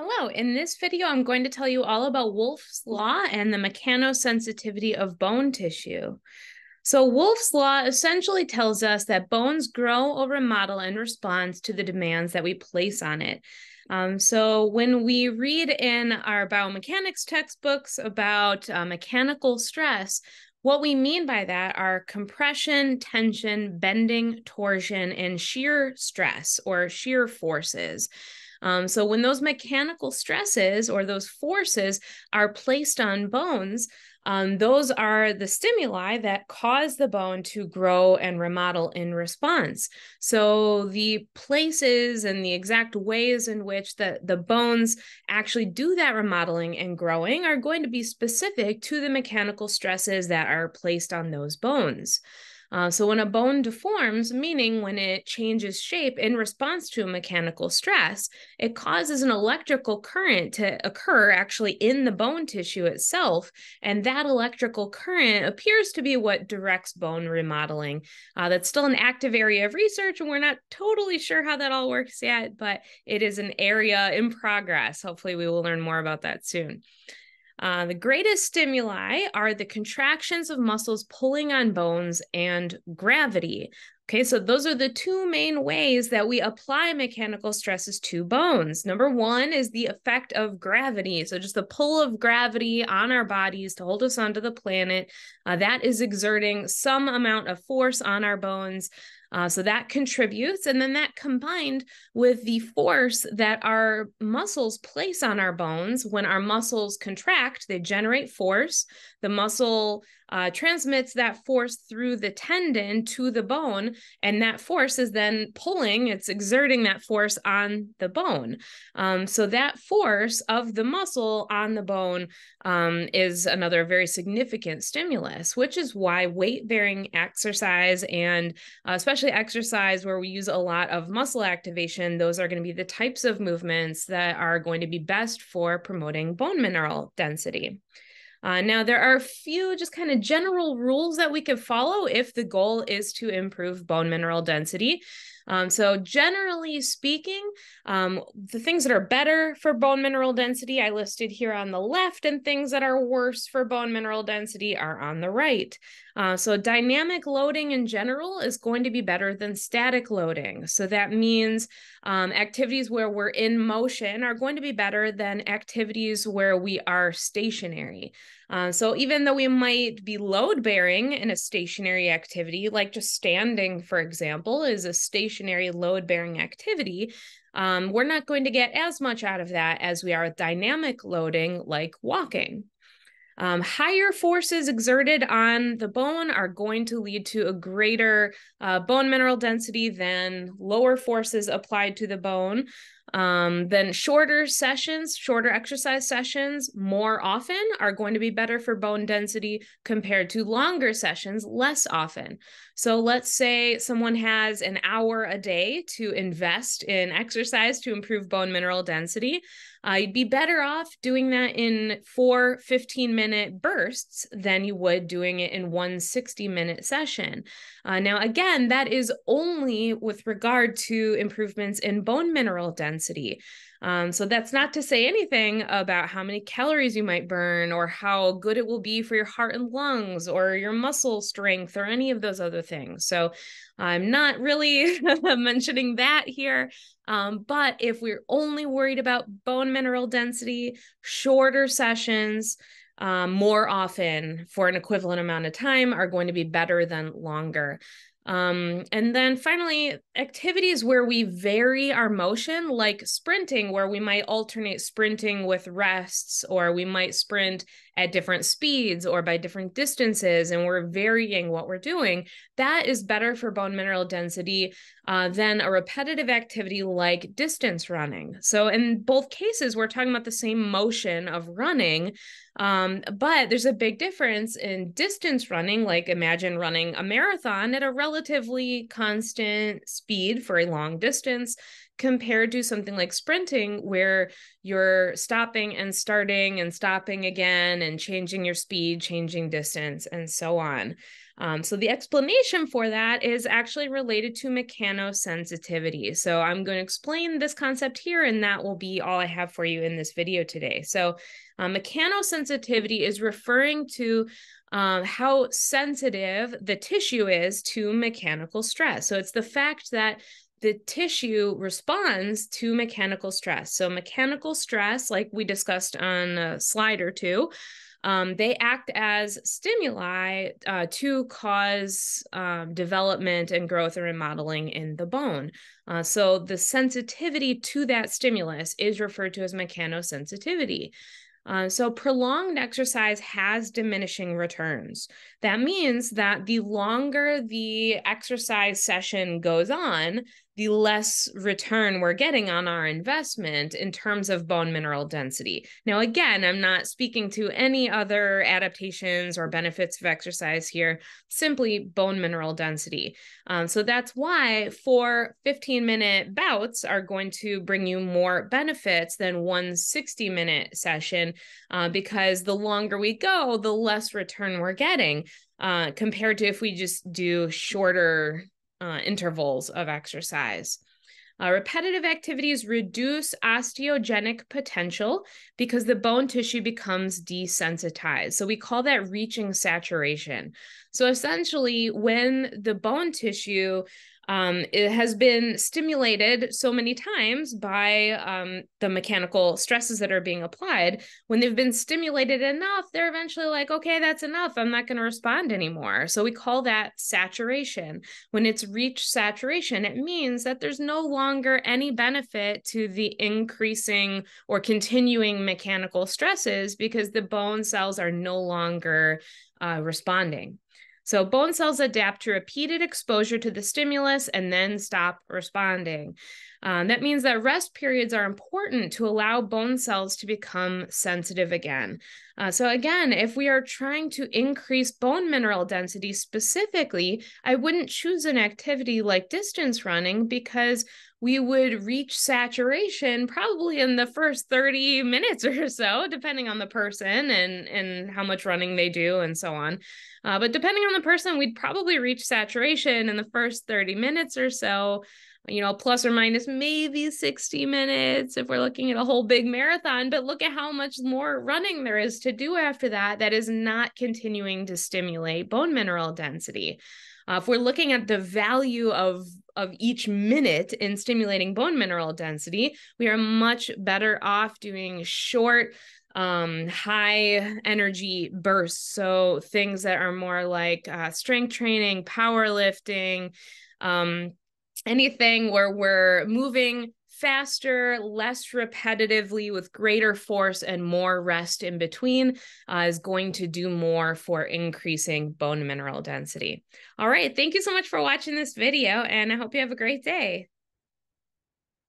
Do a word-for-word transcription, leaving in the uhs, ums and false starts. Hello, in this video, I'm going to tell you all about Wolff's Law and the mechanosensitivity of bone tissue. So Wolff's Law essentially tells us that bones grow or remodel in response to the demands that we place on it. Um, so when we read in our biomechanics textbooks about uh, mechanical stress, what we mean by that are compression, tension, bending, torsion, and shear stress or shear forces. Um, so when those mechanical stresses or those forces are placed on bones, um, those are the stimuli that cause the bone to grow and remodel in response. So the places and the exact ways in which the, the bones actually do that remodeling and growing are going to be specific to the mechanical stresses that are placed on those bones. Uh, so when a bone deforms, meaning when it changes shape in response to a mechanical stress, it causes an electrical current to occur actually in the bone tissue itself. And that electrical current appears to be what directs bone remodeling. Uh, that's still an active area of research, and we're not totally sure how that all works yet, but it is an area in progress. Hopefully we will learn more about that soon. Uh, the greatest stimuli are the contractions of muscles pulling on bones and gravity. Okay, so those are the two main ways that we apply mechanical stresses to bones. Number one is the effect of gravity. So just the pull of gravity on our bodies to hold us onto the planet. Uh, that is exerting some amount of force on our bones. Uh, so that contributes, and then that combined with the force that our muscles place on our bones. When our muscles contract, they generate force. The muscle uh, transmits that force through the tendon to the bone, and that force is then pulling, it's exerting that force on the bone. Um, so that force of the muscle on the bone um, is another very significant stimulus, which is why weight-bearing exercise and uh, especially exercise where we use a lot of muscle activation, those are going to be the types of movements that are going to be best for promoting bone mineral density. Uh, now, there are a few just kind of general rules that we can follow if the goal is to improve bone mineral density. Um, so generally speaking, um, the things that are better for bone mineral density I listed here on the left, and things that are worse for bone mineral density are on the right. Uh, so dynamic loading in general is going to be better than static loading. So that means um, activities where we're in motion are going to be better than activities where we are stationary. Uh, so even though we might be load bearing in a stationary activity, like just standing, for example, is a stationary load bearing activity, um, we're not going to get as much out of that as we are with dynamic loading like walking. Um, higher forces exerted on the bone are going to lead to a greater uh, bone mineral density than lower forces applied to the bone. Um, then shorter sessions, shorter exercise sessions more often are going to be better for bone density compared to longer sessions less often. So let's say someone has an hour a day to invest in exercise to improve bone mineral density. Uh, you'd be better off doing that in four fifteen-minute bursts than you would doing it in one sixty-minute session. Uh, now, again, that is only with regard to improvements in bone mineral density. Density. Um, so that's not to say anything about how many calories you might burn or how good it will be for your heart and lungs or your muscle strength or any of those other things. So I'm not really mentioning that here. Um, but if we're only worried about bone mineral density, shorter sessions, um, more often for an equivalent amount of time are going to be better than longer. Um, and then finally, activities where we vary our motion, like sprinting, where we might alternate sprinting with rests, or we might sprint at different speeds or by different distances, and we're varying what we're doing, that is better for bone mineral density uh, than a repetitive activity like distance running. So in both cases, we're talking about the same motion of running, um, but there's a big difference in distance running. Like imagine running a marathon at a relative relatively constant speed for a long distance compared to something like sprinting, where you're stopping and starting and stopping again and changing your speed, changing distance, and so on. Um, so the explanation for that is actually related to mechanosensitivity. So I'm going to explain this concept here, and that will be all I have for you in this video today. So uh, mechanosensitivity is referring to Um, how sensitive the tissue is to mechanical stress. So it's the fact that the tissue responds to mechanical stress. So mechanical stress, like we discussed on a slide or two, um, they act as stimuli uh, to cause um, development and growth and remodeling in the bone. Uh, so the sensitivity to that stimulus is referred to as mechanosensitivity. Uh, so prolonged exercise has diminishing returns. That means that the longer the exercise session goes on, the less return we're getting on our investment in terms of bone mineral density. Now, again, I'm not speaking to any other adaptations or benefits of exercise here, simply bone mineral density. Um, so that's why four fifteen minute bouts are going to bring you more benefits than one sixty minute session, uh, because the longer we go, the less return we're getting uh, compared to if we just do shorter Uh, intervals of exercise. Uh, repetitive activities reduce osteogenic potential because the bone tissue becomes desensitized. So we call that reaching saturation. So essentially, when the bone tissue um, it has been stimulated so many times by um, the mechanical stresses that are being applied, when they've been stimulated enough, they're eventually like, okay, that's enough. I'm not going to respond anymore. So we call that saturation. When it's reached saturation, it means that there's no longer any benefit to the increasing or continuing mechanical stresses because the bone cells are no longer uh, responding. So bone cells adapt to repeated exposure to the stimulus and then stop responding. Um, that means that rest periods are important to allow bone cells to become sensitive again. Uh, so again, if we are trying to increase bone mineral density specifically, I wouldn't choose an activity like distance running because we would reach saturation probably in the first thirty minutes or so, depending on the person and, and how much running they do and so on. Uh, but depending on the person, we'd probably reach saturation in the first thirty minutes or so, you know, plus or minus maybe sixty minutes if we're looking at a whole big marathon, but look at how much more running there is to do after that that is not continuing to stimulate bone mineral density. Uh, if we're looking at the value of, of each minute in stimulating bone mineral density, we are much better off doing short, um, high energy bursts. So things that are more like uh, strength training, powerlifting, um, anything where we're moving faster, less repetitively with greater force and more rest in between uh, is going to do more for increasing bone mineral density. All right. Thank you so much for watching this video, and I hope you have a great day.